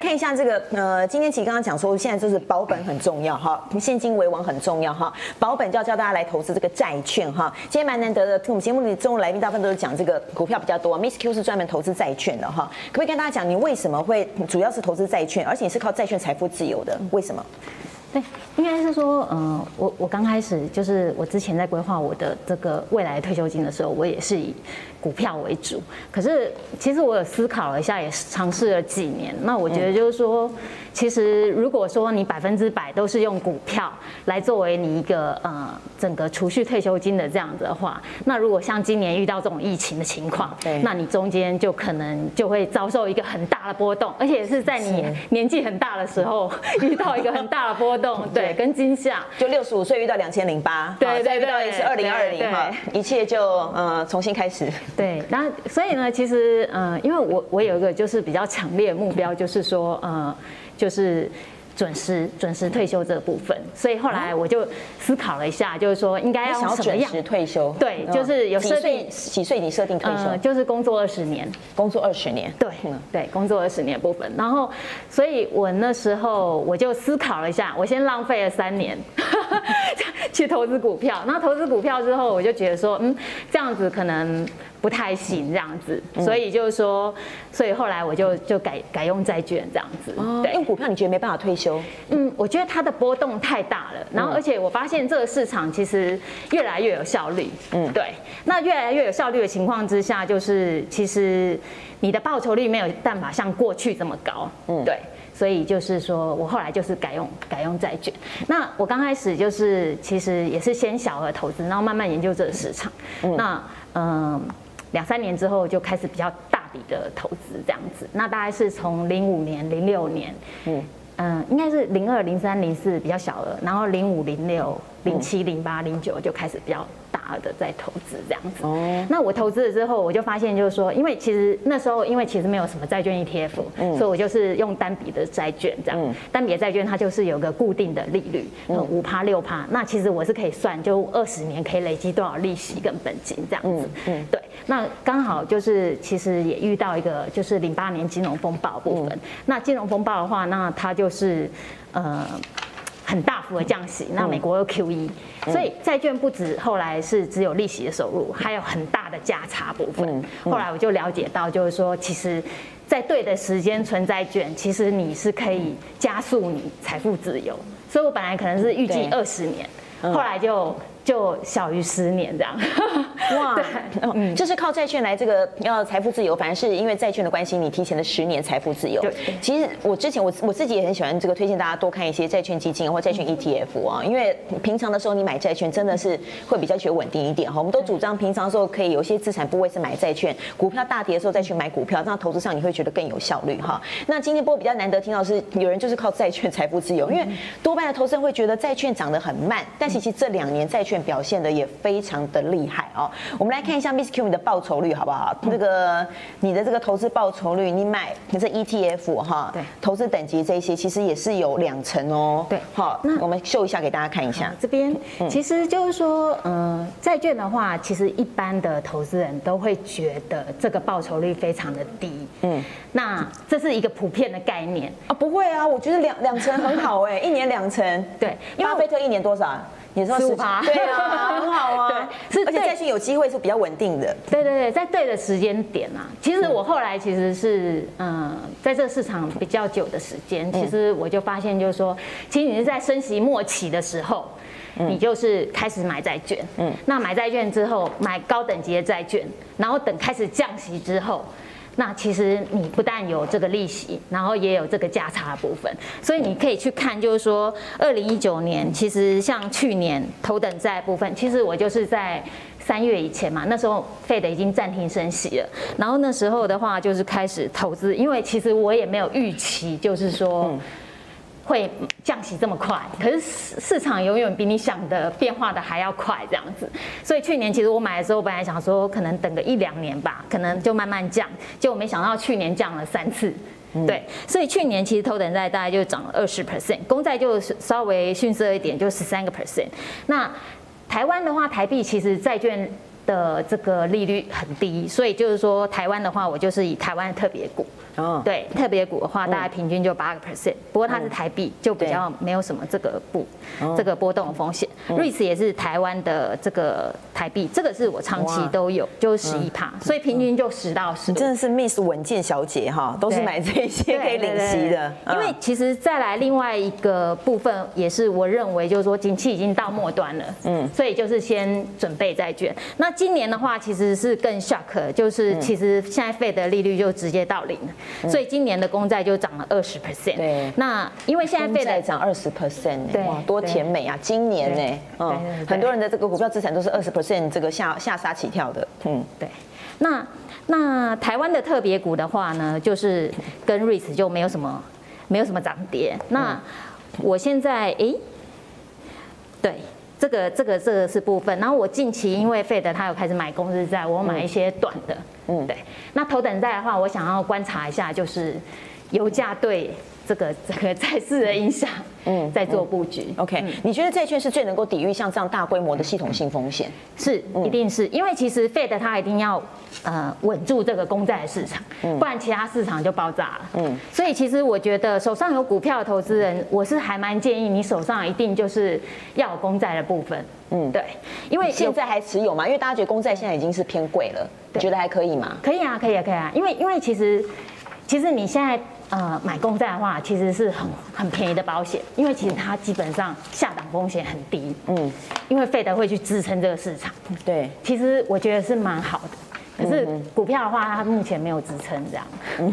看一下这个，今天其实刚刚讲说，现在就是保本很重要哈，现金为王很重要哈，保本就要教大家来投资这个债券哈。今天蛮难得的，我们节目里中午来宾大部分都是讲这个股票比较多 ，Miss Q 是专门投资债券的哈。可不可以跟大家讲，你为什么会主要是投资债券，而且你是靠债券财富自由的？为什么？对，应该是说，我刚开始就是我之前在规划我的这个未来退休金的时候，我也是以股票为主。可是其实我有思考了一下，也尝试了几年。那我觉得就是说，其实如果说你100%都是用股票来作为你一个整个储蓄退休金的这样子的话，那如果像今年遇到这种疫情的情况，那你中间就可能就会遭受一个很大的波动，而且是在你年纪很大的时候遇到一个很大的波动。对，跟惊吓，就65岁遇到2008，对对对，也是2020哈，一切就重新开始。对，然后所以呢，其实因为我有一个就是比较强烈的目标，就是说就是准时退休这个部分，所以后来我就思考了一下，就是说应该要什么样准时退休？对，就是有设定几岁你设定退休？就是工作20年，对，对，工作20年的部分。然后，所以我那时候我就思考了一下，我先浪费了3年去投资股票，然后投资股票之后，我就觉得说，这样子可能不太行，这样子，所以就是说，所以后来我就改用债券这样子。对，用股票你觉得没办法退休？我觉得它的波动太大了，然后而且我发现这个市场其实越来越有效率。对。那越来越有效率的情况之下，就是其实你的报酬率没有办法像过去这么高。对。所以就是说，我后来就是改用债券。那我刚开始就是其实也是先小额投资，然后慢慢研究这个市场。那2、3年之后就开始比较大笔的投资这样子，那大概是从05年、06年，应该是02、03、04比较小额，然后05、06、07、08、09就开始比较大额的在投资这样子。那我投资了之后，我就发现就是说，因为其实那时候因为其实没有什么债券 ETF，所以我就是用单笔的债券这样。单笔的债券它就是有个固定的利率，5%、6%。那其实我是可以算，就20年可以累积多少利息跟本金这样子。对。那刚好就是其实也遇到一个就是08年金融风暴的部分。那金融风暴的话，那它就是很大幅的降息，那美国又 QE，所以债券不止后来是只有利息的收入，还有很大的价差部分。后来我就了解到，就是说，其实，在对的时间存债券，其实你是可以加速你财富自由。所以我本来可能是预计20年，后来就小于10年这样。哇，就是靠债券来这个要财富自由，反而是因为债券的关系，你提前了10年财富自由。对，其实我之前我自己也很喜欢这个，推荐大家多看一些债券基金或债券 ETF 啊，因为平常的时候你买债券真的是会比较觉得稳定一点哈。我们都主张平常的时候可以有些资产部位是买债券，股票大跌的时候再去买股票，这样投资上你会觉得更有效率哈。那今天波比较难得听到是有人就是靠债券财富自由，因为多半的投资人会觉得债券涨得很慢，但其实这2年债券表现的也非常的厉害哦。我们来看一下 Miss Q 你的报酬率好不好？这个你的这个投资报酬率，你买这 ETF 哈，对，投资等级这一些其实也是有2成哦。对，好，那我们秀一下给大家看一下。这边其实就是说，债券的话，其实一般的投资人都会觉得这个报酬率非常的低。那这是一个普遍的概念啊。不会啊，我觉得两成很好哎，1年2成。对，巴菲特1年多少？你说15%，对啊，很好啊。对，而且债券有机会是比较稳定的。对对对，在对的时间点啊。其实我后来其实是在这市场比较久的时间，其实我就发现就是说，其实你是在升息末期的时候，你就是开始买债券。那买债券之后，买高等级的债券，然后等开始降息之后。那其实你不但有这个利息，然后也有这个价差的部分，所以你可以去看，就是说，2019年其实像去年头等债部分，其实我就是在3月以前嘛，那时候 Fed 已经暂停升息了，然后那时候的话就是开始投资，因为其实我也没有预期，就是说会降息这么快，可是市场永远比你想的变化的还要快，这样子。所以去年其实我买的时候，本来想说可能等个1、2年吧，可能就慢慢降，结果没想到去年降了3次。对，所以去年其实头等债大概就涨了20%，公债就稍微逊色一点，就13%。那台湾的话，台币其实债券的这个利率很低，所以就是说台湾的话，我就是以台湾的特别股。 哦，对，特别股的话，大概平均就8%，不过它是台币，就比较没有什么这个波动的风险。REITs 也是台湾的这个台币，这个是我长期都有，就11%，所以平均就10到15%。真的是 Miss 稳健小姐哈，都是买这些可以领息的。因为其实再来另外一个部分，也是我认为就是说，景气已经到末端了，所以就是先准备债券。那今年的话，其实是更 shock， 就是其实现在Fed的利率就直接到0了。 所以今年的公债就涨了20%。对，那因为现在公债涨20%， 哇，多甜美啊！今年呢，很多人的这个股票资产都是20% 这个下杀起跳的。嗯，对。那台湾的特别股的话呢，就是跟 REITs 就没有什么涨跌。那我现在对。 这个是部分，然后我近期因为Fed它有开始买公司债，我买一些短的，对。那头等债的话，我想要观察一下，就是油价对这个债市的影响，在做布局。OK， 你觉得债券是最能够抵御像这样大规模的系统性风险？是，一定是因为其实Fed它一定要稳住这个公债的市场，不然其他市场就爆炸了。所以其实我觉得手上有股票的投资人，我是还蛮建议你手上一定就是要有公债的部分。对，因为现在还持有嘛，因为大家觉得公债现在已经是偏贵了，你觉得还可以吗？可以啊，可以啊，可以啊，因为其实你现在。 买公债的话，其实是很便宜的保险，因为其实它基本上下档风险很低，因为Fed会去支撑这个市场，对，其实我觉得是蛮好的。 可是股票的话，它目前没有支撑，这样。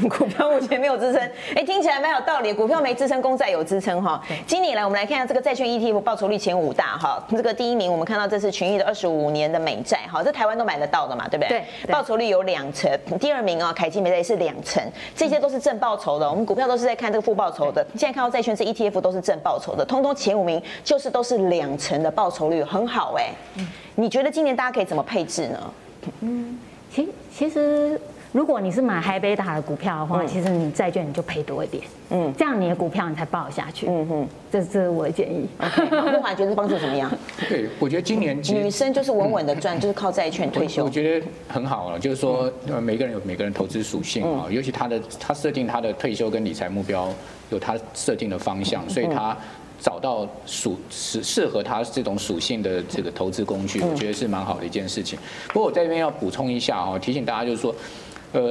股票目前没有支撑，听起来蛮有道理。股票没支撑，公债有支撑哈。今年来，我们来看一下这个债券 ETF 报酬率前5大哈。这个第一名，我们看到这是群益的25年的美债，好，这台湾都买得到的嘛，对不对？对。报酬率有2%。第二名啊，凯基美债也是2%，这些都是正报酬的。我们股票都是在看这个负报酬的，现在看到债券是 ETF 都是正报酬的，通通前5名就是都是2%的报酬率，很好哎。你觉得今年大家可以怎么配置呢？其实，如果你是买high beta的股票的话，其实你债券你就赔多一点，这样你的股票你才抱得下去，这是我的建议。慕骮觉得帮助怎么样？对，我觉得今年女生就是稳稳的赚，就是靠债券退休。我觉得很好了，就是说每个人有每个人投资属性啊，尤其他设定他的退休跟理财目标有他设定的方向，所以他。 找到适合他这种属性的这个投资工具，我觉得是蛮好的一件事情。不过我在这边要补充一下哈，提醒大家就是说，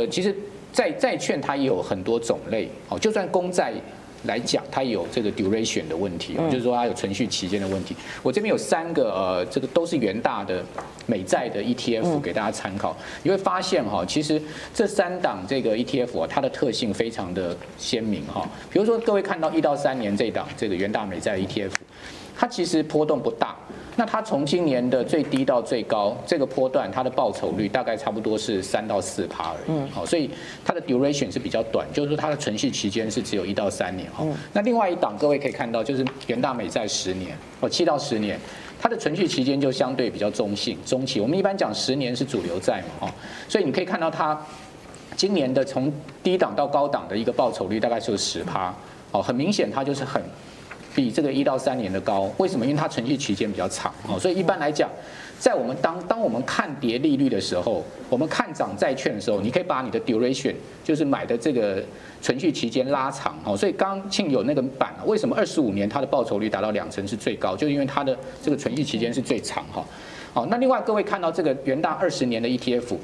其实债券它也有很多种类哦，就算公债来讲，它也有这个 duration 的问题，就是说它有存续期间的问题。我这边有3个这个都是元大的美债的 ETF 给大家参考，你会发现哈，其实这3档这个 ETF 啊，它的特性非常的鲜明哈。比如说各位看到1到3年这档这个元大美债 ETF， 它其实波动不大。那它从今年的最低到最高这个波段，它的报酬率大概差不多是3到4%而已。好，所以它的 duration 是比较短，就是说它的存续期间是只有1到3年。哈，那另外一档各位可以看到，就是元大美债10年，7到10年。 它的存续期间就相对比较中期，我们一般讲10年是主流债嘛，所以你可以看到它今年的从低档到高档的一个报酬率大概就是10%，很明显它就是比这个1到3年的高，为什么？因为它存续期间比较长，所以一般来讲，在我们当我们看跌利率的时候，我们看涨债券的时候，你可以把你的 duration 就是买的这个存续期间拉长，所以刚庆有那个版，为什么25年它的报酬率达到2%是最高，就因为它的这个存续期间是最长哈。好，那另外各位看到这个元大20年的 ETF，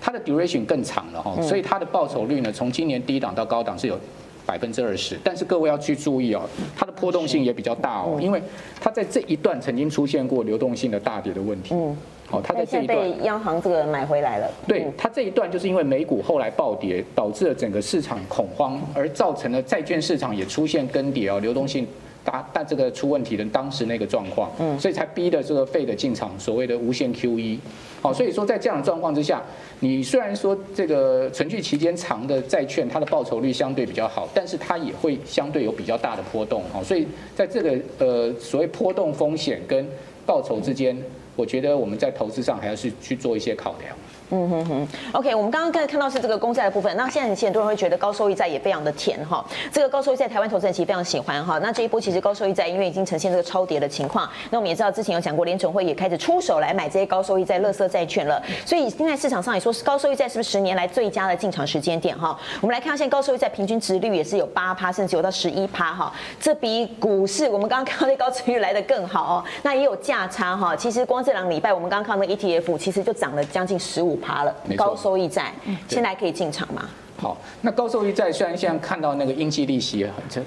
它的 duration 更长了哈，所以它的报酬率呢，从今年低档到高档是有。 20%，但是各位要去注意哦，它的波动性也比较大哦，因为它在这一段曾经出现过流动性的大跌的问题。哦，它在这一段被央行这个买回来了。对，它这一段就是因为美股后来暴跌，导致了整个市场恐慌，而造成了债券市场也出现更迭哦，流动性大这个出问题的当时那个状况，所以才逼的这个Fed进场所谓的无限 QE。 好，所以说在这样的状况之下，你虽然说这个存续期间长的债券，它的报酬率相对比较好，但是它也会相对有比较大的波动。好，所以在这个所谓波动风险跟报酬之间，我觉得我们在投资上还要去做一些考量。嗯哼哼 ，OK， 我们刚刚看到是这个公债的部分，那现在很多人会觉得高收益债也非常的甜哈，这个高收益债台湾投资人其实非常喜欢哈。那这一波其实高收益债因为已经呈现这个超跌的情况，那我们也知道之前有讲过，联准会也开始出手来买这些高收益债、垃圾债券了，所以现在市场上也说是高收益债是不是10年来最佳的进场时间点哈？我们来看到现在高收益债平均殖利率也是有8%，甚至有到11%哈，这比股市我们刚刚看到那高殖利率来得更好哦。那也有价差哈，其实光这2礼拜我们刚刚看到那 ETF 其实就涨了将近15%了，高收益债现在可以进场吗？好，那高收益债虽然现在看到那个应计利息这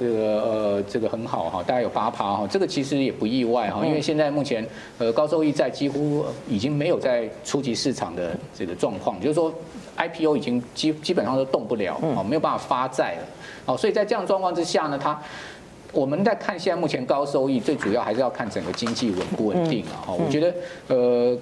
个很好哈，大概有8%哈，这个其实也不意外哈，因为现在目前高收益债几乎已经没有在初级市场的这个状况，就是说 IPO 已经基本上都动不了哦，没有办法发债了哦，所以在这样的状况之下呢，它。 我们在看现在目前高收益，最主要还是要看整个经济稳不稳定啊！我觉得，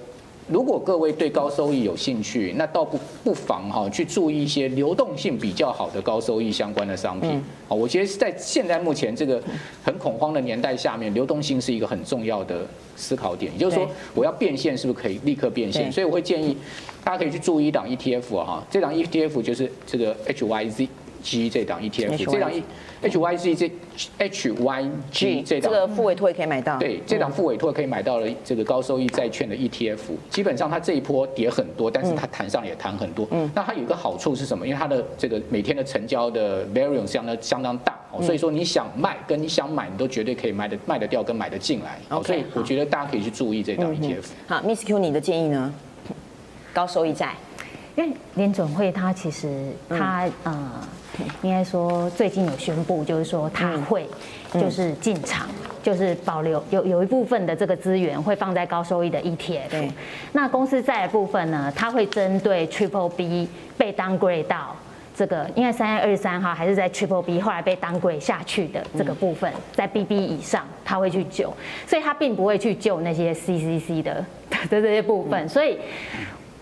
如果各位对高收益有兴趣，那倒不妨哈去注意一些流动性比较好的高收益相关的商品啊！我觉得在现在目前这个很恐慌的年代下面，流动性是一个很重要的思考点，也就是说，我要变现是不是可以立刻变现？所以我会建议大家可以去注意一档 ETF 啊！这档 ETF 就是这个 HYG 这档 ETF， 这档 HYG 这档，这个付委托也可以买到。对，这档付委托可以买到了这个高收益债券的 ETF， 基本上它这一波跌很多，但是它弹上也弹很多。那它有一个好处是什么？因为它的这个每天的成交的 variance 相当大，所以说你想卖跟你想买，你都绝对可以卖得掉跟买得进来。所以我觉得大家可以去注意这档 ETF。好 ，Miss Q， 你的建议呢？高收益债，因为联准会它其实应该说，最近有宣布，就是说他会就是进场，就是保留有一部分的这个资源会放在高收益的 ETF。那公司债的部分呢，它会针对 Triple B 被 downgrade 到这个，因为3月23号还是在 Triple B， 后来被 downgrade 下去的这个部分，在 BB 以上，它会去救，所以它并不会去救那些 CCC 的这些部分，所以。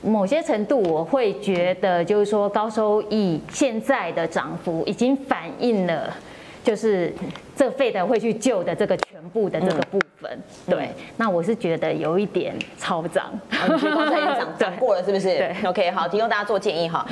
某些程度，我会觉得就是说，高收益现在的涨幅已经反映了，就是这Fed会去救的这个全部的这个部分。对，那我是觉得有一点超涨，高收益涨过了是不是？对 ，OK， 好，提供大家做建议哈。